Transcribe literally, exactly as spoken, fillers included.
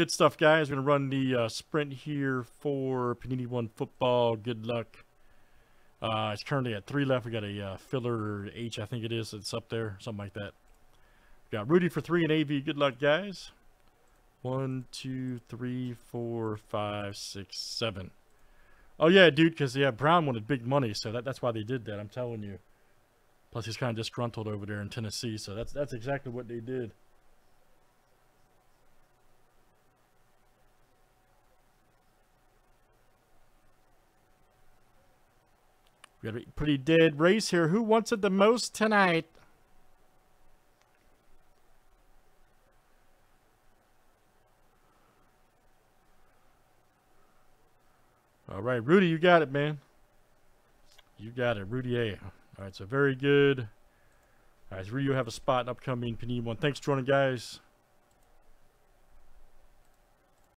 Good stuff, guys. We're going to run the uh, sprint here for Panini One Football. Good luck. Uh, it's currently at three left. We got a uh, filler H, I think it is. It's up there, something like that. We got Rudy for three and A V. Good luck, guys. One, two, three, four, five, six, seven. Oh, yeah, dude, because, yeah, Brown wanted big money, so that, that's why they did that, I'm telling you. Plus, he's kind of disgruntled over there in Tennessee, so that's, that's exactly what they did. We got a pretty dead race here. Who wants it the most tonight? All right, Rudy, you got it, man. You got it, Rudy A. All right, so very good. All right, so Rudy, you have a spot in upcoming Panini One. Thanks for joining, guys.